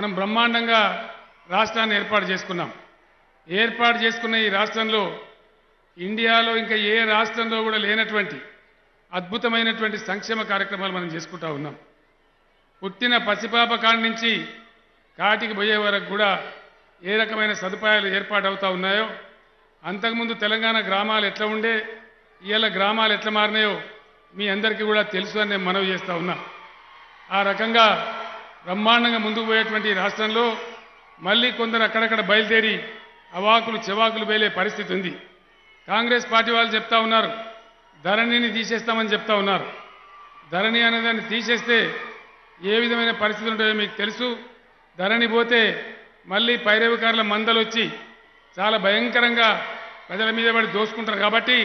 మనం బ్రహ్మాండంగా రాష్ట్రాన్ని ఏర్పాటు చేసుకున్నాం. ఏర్పాటు చేసుకున్న ఈ రాష్ట్రంలో ఇండియాలో ఇంకా ఏ రాష్ట్రంలో కూడా లేనటువంటి అద్భుతమైనటువంటి సంక్షేమ కార్యక్రమాలు మనం చేసుకుంటా ఉన్నాం. పుట్టిన పసిపాప కాడి నుంచి కాటికి పోయే వరకు కూడా ఏ రకమైన సదుపాయాలు ఏర్పాటవుతూ ఉన్నాయో, అంతకుముందు తెలంగాణ గ్రామాలు ఎట్లా ఉండే ఇవాళ గ్రామాలు ఎట్లా మారినాయో మీ అందరికీ కూడా తెలుసు అని నేను మనవి చేస్తూ ఉన్నా. ఆ రకంగా బ్రహ్మాండంగా ముందుకు పోయేటువంటి రాష్ట్రంలో మళ్ళీ కొందరు అక్కడక్కడ బయలుదేరి అవాకులు చెవాకులు వేలే పరిస్థితి ఉంది. కాంగ్రెస్ పార్టీ వాళ్ళు చెప్తా ఉన్నారు ధరణిని తీసేస్తామని చెప్తా ఉన్నారు. ధరణి అనేదాన్ని తీసేస్తే ఏ విధమైన పరిస్థితులు ఉంటాయో మీకు తెలుసు. ధరణి పోతే మళ్ళీ పైరవికారుల మందలు వచ్చి చాలా భయంకరంగా ప్రజల మీద పడి దోసుకుంటారు. కాబట్టి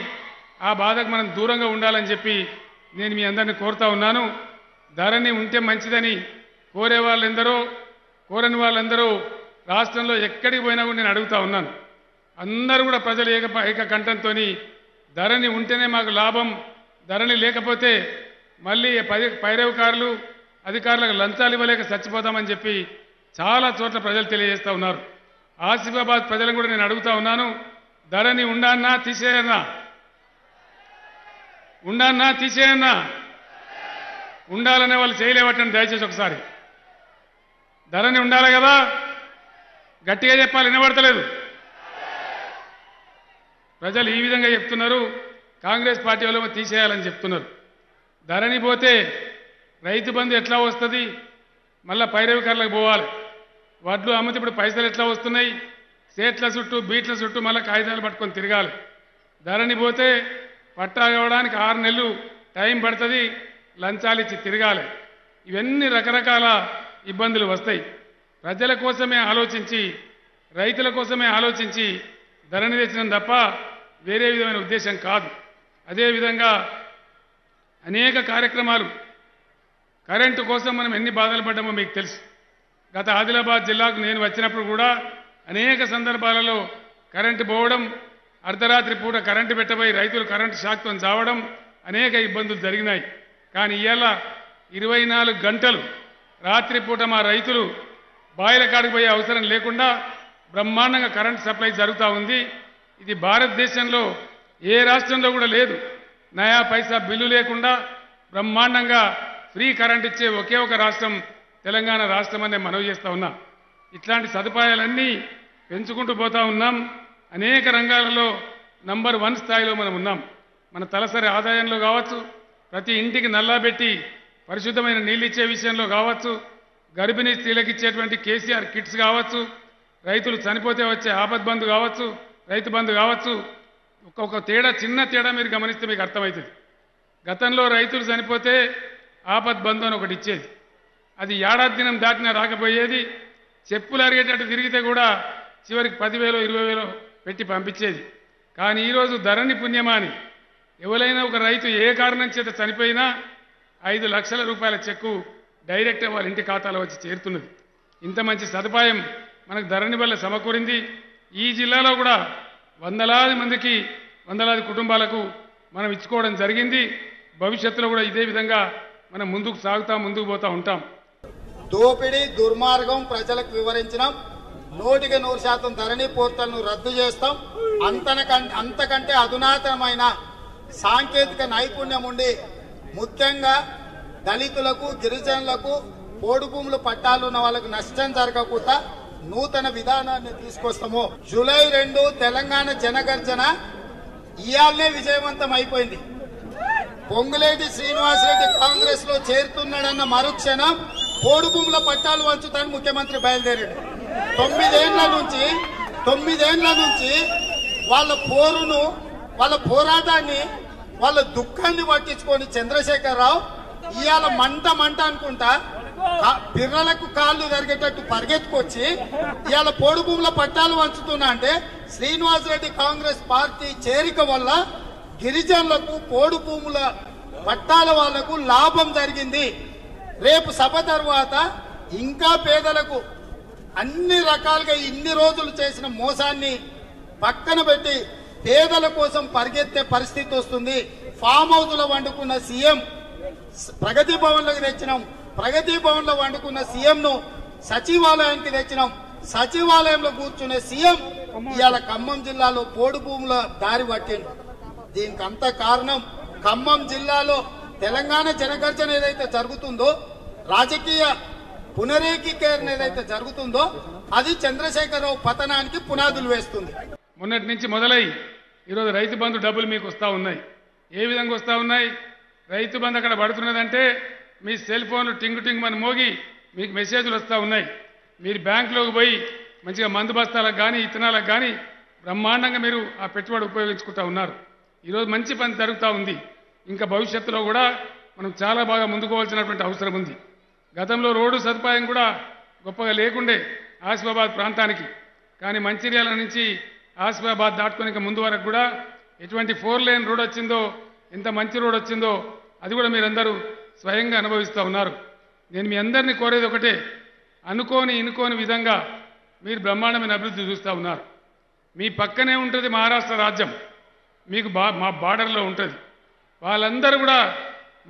ఆ బాధకు మనం దూరంగా ఉండాలని చెప్పి నేను మీ అందరినీ కోరుతా ఉన్నాను. ధరణి ఉంటే మంచిదని కోరే వాళ్ళెందరూ, కోరని వాళ్ళందరూ రాష్ట్రంలో ఎక్కడికి పోయినా కూడా నేను అడుగుతా ఉన్నాను. అందరూ కూడా ప్రజలు ఏక కంఠంతో ధరణి ఉంటేనే మాకు లాభం, ధరణి లేకపోతే మళ్ళీ పైరవికారులు అధికారులకు లంచాలు ఇవ్వలేక చచ్చిపోతామని చెప్పి చాలా చోట్ల ప్రజలు తెలియజేస్తూ ఉన్నారు. ఆసిఫాబాద్ ప్రజలను కూడా నేను అడుగుతా ఉన్నాను, ధరణి ఉండన్నా తీసేయన్నా, ఉండన్నా తీసేయన్నా, ఉండాలనే వాళ్ళు చేయలేవటండి. దయచేసి ఒకసారి ధరణి ఉండాలి కదా, గట్టిగా చెప్పాలి, వినబడతలేదు. ప్రజలు ఈ విధంగా చెప్తున్నారు, కాంగ్రెస్ పార్టీ వాళ్ళు తీసేయాలని చెప్తున్నారు. ధరణి పోతే రైతు బంధు ఎట్లా వస్తుంది, మళ్ళీ పైరవికారులకు పోవాలి, వడ్లు అమ్మితే ఇప్పుడు పైసలు ఎట్లా వస్తున్నాయి, సేట్ల చుట్టూ బీట్ల చుట్టూ మళ్ళీ కాగితాలు పట్టుకొని తిరగాలి. ధరణి పోతే పట్టా ఇవ్వడానికి 6 నెలలు టైం పడుతుంది, లంచాలు ఇచ్చి తిరగాలి. ఇవన్నీ రకరకాల ఇబ్బందులు వస్తాయి. ప్రజల కోసమే ఆలోచించి రైతుల కోసమే ఆలోచించి ధరణి తెచ్చడం తప్ప వేరే విధమైన ఉద్దేశం కాదు. అదేవిధంగా అనేక కార్యక్రమాలు, కరెంటు కోసం మనం ఎన్ని బాధలు పడ్డామో మీకు తెలుసు. గత ఆదిలాబాద్ జిల్లాకు నేను వచ్చినప్పుడు కూడా అనేక సందర్భాలలో కరెంటు పోవడం, అర్ధరాత్రి పూట కరెంటు పెట్టబోయి రైతులు కరెంటు షాక్తో చావడం, అనేక ఇబ్బందులు జరిగినాయి. కానీ ఇవాళ 24 గంటలు రాత్రిపూట మా రైతులు బాయిల కాడికి పోయే అవసరం లేకుండా బ్రహ్మాండంగా కరెంటు సప్లై జరుగుతూ ఉంది. ఇది భారతదేశంలో ఏ రాష్ట్రంలో కూడా లేదు. నయా పైసా బిల్లు లేకుండా బ్రహ్మాండంగా ఫ్రీ కరెంట్ ఇచ్చే ఒకే ఒక రాష్ట్రం తెలంగాణ రాష్ట్రం అనే మనవి చేస్తూ ఉన్నాం. ఇట్లాంటి సదుపాయాలన్నీ పెంచుకుంటూ పోతూ ఉన్నాం. అనేక రంగాలలో నంబర్ 1 స్థాయిలో మనం ఉన్నాం. మన తలసరి ఆదాయంలో కావచ్చు, ప్రతి ఇంటికి నల్లా పెట్టి పరిశుద్ధమైన నీళ్ళు ఇచ్చే విషయంలో కావచ్చు, గర్భిణీ స్త్రీలకు ఇచ్చేటువంటి KCR కిట్స్ కావచ్చు, రైతులు చనిపోతే వచ్చే ఆపద్ బంధు కావచ్చు, రైతు బంధు కావచ్చు. ఒక్కొక్క తేడా, చిన్న తేడా మీరు గమనిస్తే మీకు అర్థమవుతుంది. గతంలో రైతులు చనిపోతే ఆపద్ బంధు అని ఒకటి ఇచ్చేది, అది ఏడాది దినం దాటినా రాకపోయేది. చెప్పులు అరిగేటట్టు తిరిగితే కూడా చివరికి 10,000 20,000 పెట్టి పంపించేది. కానీ ఈరోజు ధరణి పుణ్యమాని ఎవరైనా ఒక రైతు ఏ కారణం చేత చనిపోయినా 5 లక్షల రూపాయల చెక్కు డైరెక్ట్గా వాళ్ళ ఇంటి ఖాతాలో వచ్చి చేరుతున్నది. ఇంత మంచి సదుపాయం మనకు ధరణి వల్ల సమకూరింది. ఈ జిల్లాలో కూడా వందలాది కుటుంబాలకు మనం ఇచ్చుకోవడం జరిగింది. భవిష్యత్తులో కూడా ఇదే విధంగా మనం ముందుకు సాగుతాం, ముందుకు పోతా ఉంటాం. దోపిడీ దుర్మార్గం ప్రజలకు వివరించినాం. 100% ధరణి పోర్టల్ను రద్దు చేస్తాం. అంతకంటే అధునాతనమైన సాంకేతిక నైపుణ్యం ఉండి ముఖ్యంగా దళితులకు, గిరిజనులకు, పోడు భూములు పట్టాలు ఉన్న వాళ్ళకు నష్టం జరగకుండా నూతన విధానాన్ని తీసుకొస్తాము. జూలై 2 తెలంగాణ జనగర్జన ఇయాలనే విజయవంతం అయిపోయింది. పొంగులేటి శ్రీనివాసరెడ్డి కాంగ్రెస్ లో చేరుతున్నాడన్న మరుక్షణం పోడు భూముల పట్టాలు వంచుతాను ముఖ్యమంత్రి బయలుదేరాడు. 9 ఏళ్ల నుంచి వాళ్ళ పోరాటాన్ని వాళ్ళ దుఃఖాన్ని పట్టించుకొని చంద్రశేఖరరావు ఇవాళ మంట అనుకుంటా పిల్లలకు కాళ్ళు జరిగేటట్టు పరిగెత్తుకొచ్చి ఇవాళ పోడు భూముల పట్టాలు వంచుతున్నా అంటే శ్రీనివాసరెడ్డి కాంగ్రెస్ పార్టీ చేరిక వల్ల గిరిజనులకు, పోడు భూముల పట్టాల వాళ్లకు లాభం జరిగింది. రేపు సభ తర్వాత ఇంకా పేదలకు అన్ని రకాలుగా ఇన్ని రోజులు చేసిన మోసాన్ని పక్కన పెట్టి పేదల కోసం పరిగెత్తే పరిస్థితి వస్తుంది. ఫామ్ హౌస్లో వండుకున్న సీఎం ప్రగతి భవన్లకు తెచ్చినాం. ప్రగతి భవన్లో వండుకున్న సీఎంను సచివాలయానికి తెచ్చినాం. సచివాలయంలో కూర్చునే సీఎం ఇయాల ఖమ్మం జిల్లాలో పోడు భూముల దారి పట్టిండు. దీనికంతా కారణం ఖమ్మం జిల్లాలో తెలంగాణ జనగర్జన ఏదైతే జరుగుతుందో, రాజకీయ పునరేకీకరణ ఏదైతే జరుగుతుందో అది చంద్రశేఖరరావు పతనానికి పునాదులు వేస్తుంది. మొన్నటి నుంచి మొదలై ఈరోజు రైతు బంధు డబ్బులు మీకు వస్తూ ఉన్నాయి. ఏ విధంగా వస్తూ ఉన్నాయి? రైతు బంధు అక్కడ పడుతున్నదంటే మీ సెల్ ఫోన్లు టింగు టింగు మని మోగి మీకు మెసేజ్లు వస్తూ ఉన్నాయి. మీరు బ్యాంకులోకి పోయి మంచిగా మందు బస్తాలకు కానీ ఇత్తనాలకు కానీ బ్రహ్మాండంగా మీరు ఆ పెట్టుబడి ఉపయోగించుకుంటూ ఉన్నారు. ఈరోజు మంచి పని జరుగుతూ ఉంది. ఇంకా భవిష్యత్తులో కూడా మనం చాలా బాగా ముందుకోవాల్సినటువంటి అవసరం ఉంది. గతంలో రోడ్డు సదుపాయం కూడా గొప్పగా లేకుండే ఆసిఫాబాద్ ప్రాంతానికి, కానీ మంచిర్యాల నుంచి ఆసిఫాబాద్ దాటుకునే ముందు వరకు కూడా ఎటువంటి 4 లేన్ రోడ్ వచ్చిందో, ఎంత మంచి రోడ్ వచ్చిందో అది కూడా మీరందరూ స్వయంగా అనుభవిస్తూ ఉన్నారు. నేను మీ అందరినీ కోరేది ఒకటే, అనుకోని ఇనుకోని విధంగా మీరు బ్రహ్మాండమైన అభివృద్ధి చూస్తూ ఉన్నారు. మీ పక్కనే ఉంటుంది మహారాష్ట్ర రాజ్యం, మీకు మా బార్డర్లో ఉంటుంది. వాళ్ళందరూ కూడా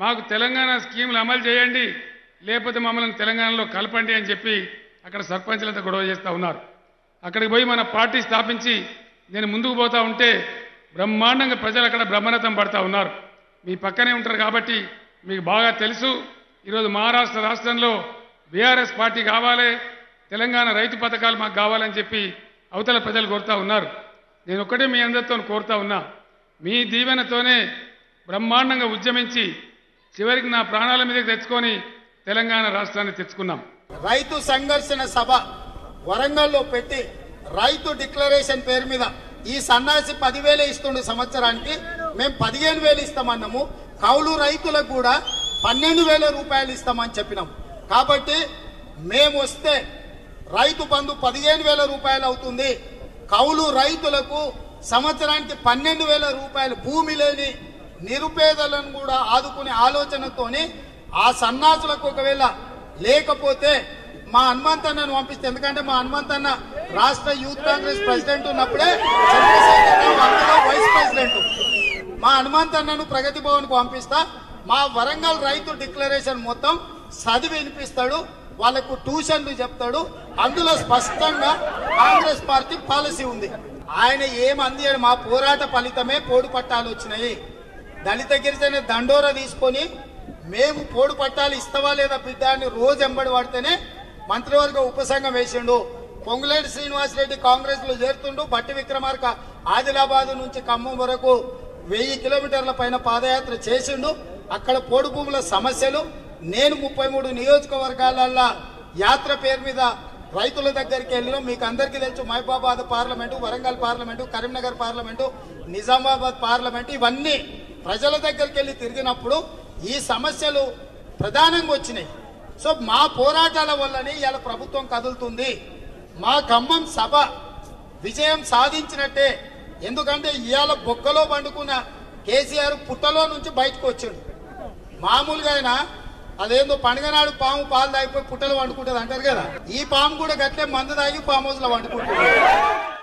మాకు తెలంగాణ స్కీములు అమలు చేయండి, లేకపోతే మమ్మల్ని తెలంగాణలో కలపండి అని చెప్పి అక్కడ సర్పంచ్లతో గొడవ చేస్తూ ఉన్నారు. అక్కడికి పోయి మన పార్టీ స్థాపించి నేను ముందుకు పోతూ ఉంటే బ్రహ్మాండంగా ప్రజలు అక్కడ బ్రహ్మరథం పడుతూ ఉన్నారు. మీ పక్కనే ఉంటారు కాబట్టి మీకు బాగా తెలుసు. ఈరోజు మహారాష్ట్ర రాష్ట్రంలో బీఆర్ఎస్ పార్టీ కావాలి, తెలంగాణ రైతు పథకాలు మాకు కావాలని చెప్పి అవతల ప్రజలు కోరుతూ ఉన్నారు. నేను ఒక్కటే మీ అందరితో కోరుతా ఉన్నా, మీ దీవెనతోనే బ్రహ్మాండంగా ఉద్యమించి చివరికి నా ప్రాణాల మీదకి తెచ్చుకొని తెలంగాణ రాష్ట్రాన్ని తెచ్చుకున్నాం. రైతు సంఘర్షణ సభ వరంగల్లో పెట్టి రైతు డిక్లరేషన్ పేరు మీద ఈ సన్నాసి 10,000 ఇస్తుండే సంవత్సరానికి, మేము 15,000 ఇస్తామన్నాము. కౌలు రైతులకు కూడా 12,000 రూపాయలు ఇస్తామని చెప్పినాం. కాబట్టి మేము వస్తే రైతు బంధు 15,000 రూపాయలు అవుతుంది. కౌలు రైతులకు సంవత్సరానికి 12,000 రూపాయలు, భూమి లేని నిరుపేదలను కూడా ఆదుకునే ఆలోచనతోని ఆ సన్నాసులకు ఒకవేళ లేకపోతే మా హనుమంతన్నను పంపిస్తే, ఎందుకంటే మా హనుమంతన్న రాష్ట్ర యూత్ కాంగ్రెస్ ప్రెసిడెంట్ ఉన్నప్పుడే చంద్రశేఖరరావు వైస్ ప్రెసిడెంట్. మా హనుమంతన్నను ప్రగతి భవన్కు పంపిస్తా, మా వరంగల్ రైతు డిక్లరేషన్ మొత్తం చదివి వినిపిస్తాడు, వాళ్లకు ట్యూషన్లు చెప్తాడు. అందులో స్పష్టంగా కాంగ్రెస్ పార్టీ పాలసీ ఉంది. ఆయన ఏమంది, మా పోరాట ఫలితమే పోడు పట్టాలు వచ్చినాయి. దళిత గిరిజన దండోర తీసుకొని మేము పోడు పట్టాలు ఇస్తావా లేదా బిడ్డ అని రోజు ఎంబడి పడితేనే మంత్రివర్గ ఉపసంఘం వేసిండు. పొంగులేటి శ్రీనివాసరెడ్డి కాంగ్రెస్ లో చేరుతుండు. బట్టి విక్రమార్క ఆదిలాబాద్ నుంచి ఖమ్మం వరకు 1000 కిలోమీటర్ల పైన పాదయాత్ర చేసిండు. అక్కడ పోడు భూముల సమస్యలు, నేను 33 నియోజకవర్గాలల్లో యాత్ర పేరు మీద రైతుల దగ్గరికి వెళ్ళిన మీకు అందరికీ తెలుసు. Mahabubabad parliament, Warangal parliament, Karimnagar parliament, Nizamabad parliament, ఇవన్నీ ప్రజల దగ్గరికి వెళ్ళి తిరిగినప్పుడు ఈ సమస్యలు ప్రధానంగా వచ్చినాయి. సో మా పోరాటాల వల్లనే ఇవాళ ప్రభుత్వం కదులుతుంది. మా ఖమ్మం సభ విజయం సాధించినట్టే. ఎందుకంటే ఇవాళ బొక్కలో పండుకున్న కేసీఆర్ పుట్టలో నుంచి బయటకు వచ్చాడు. మామూలుగా ఆయన అదేందో పండుగనాడు పాము పాలు తాగిపోయి పుట్టలో వండుకుంటుంది అంటారు కదా, ఈ పాము కూడా గట్లే మందు తాగి పాము రోజులో వండుకుంటుంది.